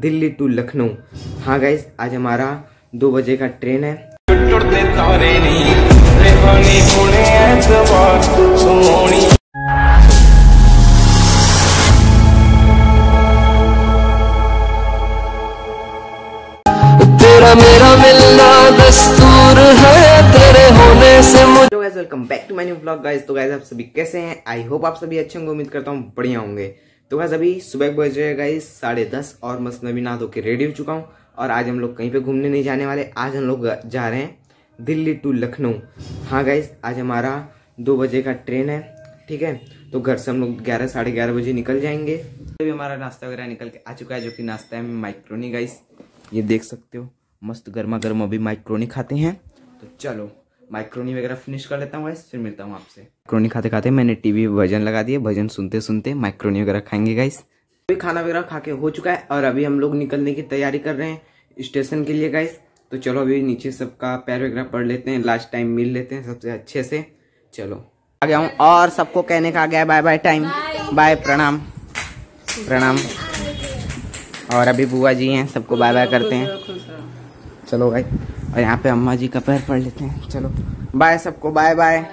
Delhi to Lucknow. हाँ guys, आज हमारा 2 बजे का ट्रेन है। तेरा मेरा मिलना दस्तूर है, तेरे होने से मुझे। Hello guys, welcome back to my new vlog. Guys तो गाइस आप सभी कैसे हैं? आई होप आप सभी अच्छे होंगे, उम्मीद करता हूँ बढ़िया होंगे। तो गाइस अभी सुबह बज रहे गाइस 10:30 और मस्त मैं भी नहा धो के रेडी हो चुका हूँ। और आज हम लोग कहीं पे घूमने नहीं जाने वाले, आज हम लोग जा रहे हैं दिल्ली टू लखनऊ। हाँ गाइस, आज हमारा 2 बजे का ट्रेन है, ठीक है। तो घर से हम लोग 11 साढ़े 11 बजे निकल जाएंगे। अभी हमारा नाश्ता वगैरह निकल के आ चुका है, जो कि नाश्ता है माइक्रोनी। गाइस ये देख सकते हो, मस्त गर्मा गर्म अभी माइक्रोनी खाते हैं। तो चलो माइक्रोनी वगैरह फिनिश कर लेता हूँ गाइस, फिर मिलता हूँ आपसे। माइक्रोनी खाते खाते मैंने टीवी भजन लगा दिए, भजन सुनते सुनते माइक्रोनी वगैरह खाएंगे गाइस। अभी खाना वगैरह खा के हो चुका है और अभी हम लोग निकलने की तैयारी कर रहे हैं स्टेशन के लिए गाइस। तो चलो अभी नीचे सबका पैर वगैरह पढ़ लेते हैं, लास्ट टाइम मिल लेते हैं सबसे अच्छे से। चलो आ गया हूँ और सबको कहने का आ गया बाय बाय टाइम, बाय प्रणाम प्रणाम। और अभी बुआ जी हैं, सबको बाय बाय करते हैं। चलो भाई, और यहाँ पे अम्मा जी का पैर पढ़ लेते हैं। चलो बाय सबको, बाय बाय।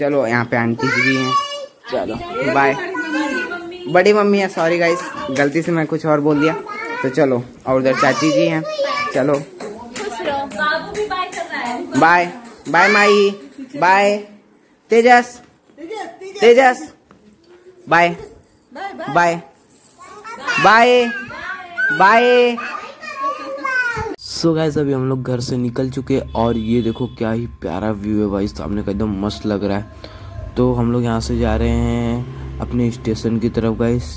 चलो यहाँ पे आंटी जी भी हैं, चलो बाय। बड़ी मम्मी है, सॉरी गाइस, गलती से मैं कुछ और बोल दिया। तो चलो, और उधर चाची जी हैं, चलो बाय बाय माई, bye Tejas Tejas, bye bye bye bye. So guys अभी हम लोग घर से निकल चुके और ये देखो क्या ही प्यारा व्यू है भाई, सामने का एकदम मस्त लग रहा है। तो हम लोग यहाँ से जा रहे हैं अपने स्टेशन की तरफ गाइस।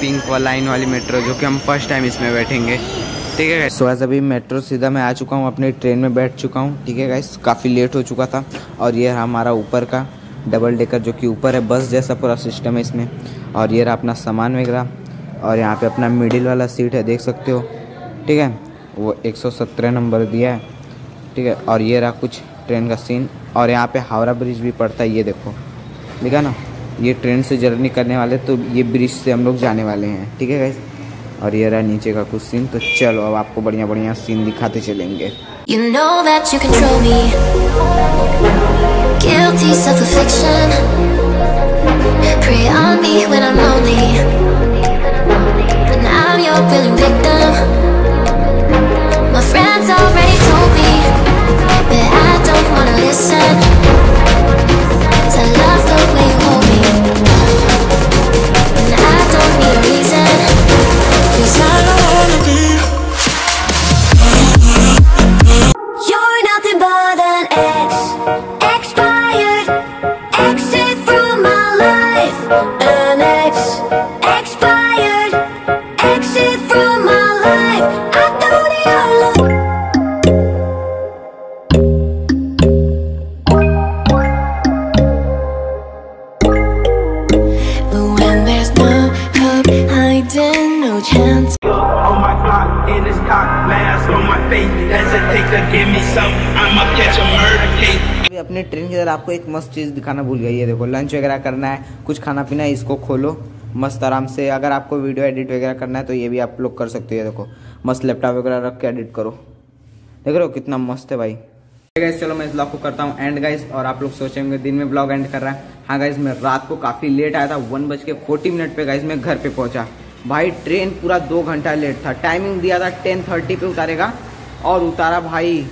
पिंक वाला लाइन वाली मेट्रो, जो कि हम फर्स्ट टाइम इसमें बैठेंगे, ठीक है। सो गाइस अभी मेट्रो सीधा मैं आ चुका हूँ, अपने ट्रेन में बैठ चुका हूँ, ठीक है गाइस। काफ़ी लेट हो चुका था। और ये हमारा ऊपर का डबल डेकर, जो कि ऊपर है, बस जैसा पूरा सिस्टम है इसमें। और ये रहा अपना सामान वगैरह, और यहाँ पे अपना मिडिल वाला सीट है, देख सकते हो, ठीक है। वो 117 नंबर दिया है, ठीक है। और ये रहा कुछ ट्रेन का सीन। और यहाँ पे हावड़ा ब्रिज भी पड़ता है, ये देखो, ठीक है ना। ये ट्रेन से जर्नी करने वाले, तो ये ब्रिज से हम लोग जाने वाले हैं, ठीक है गाइस। और ये रहा नीचे का कुछ सीन। तो चलो अब आपको बढ़िया बढ़िया सीन दिखाते चलेंगे। You know that you control me, guilty self-affliction, prey on me when I'm lonely. अपने ट्रेन की तरह आपको एक मस्त चीज़ दिखाना भूल गई है, देखो। लंच वगैरह करना है, कुछ खाना पीना है, इसको खोलो मस्त आराम से। अगर आपको वीडियो एडिट वगैरह करना है तो ये भी आप लोग कर सकते हो, देखो। मस्त लैपटॉप वगैरह रख के एडिट करो, देख रहे हो कितना मस्त है भाई। गाइस चलो मैं इस ब्लॉग को करता हूँ एंड गाइस। और आप लोग सोचेंगे दिन में ब्लॉग एंड कर रहा है। हाँ गाइस, मैं रात को काफ़ी लेट आया था, 1:40 पे गाइस मैं घर पे पहुँचा। भाई ट्रेन पूरा 2 घंटा लेट था। टाइमिंग दिया था 10:30 पे उतारेगा और उतारा भाई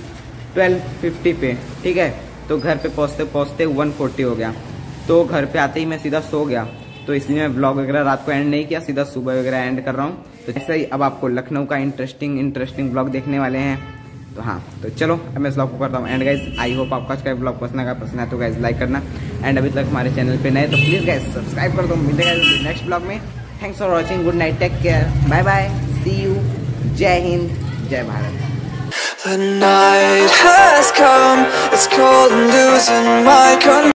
12:50 पे, ठीक है। तो घर पे पहुँचते पहुँचते 1:40 हो गया। तो घर पे आते ही मैं सीधा सो गया, तो इसलिए मैं व्लॉग वगैरह रात को एंड नहीं किया, सीधा सुबह वगैरह एंड कर रहा हूँ। तो ऐसे ही अब आपको लखनऊ का इंटरेस्टिंग व्लॉग देखने वाले हैं। तो हाँ, तो चलो अब मैं इस व्लॉग को करता हूँ एंड गाइज। आई होप आपका आज का व्लॉग पसंद आया तो गाइज लाइक करना, एंड अभी तक हमारे चैनल पे नए तो प्लीज़ गाइज सब्सक्राइब कर दो। मिलते गाइज नेक्स्ट व्लॉग में। Thanks for watching, good night, take care, bye bye, see you, जय हिंद, जय Bharat. The night has come, it's cold and losing my control.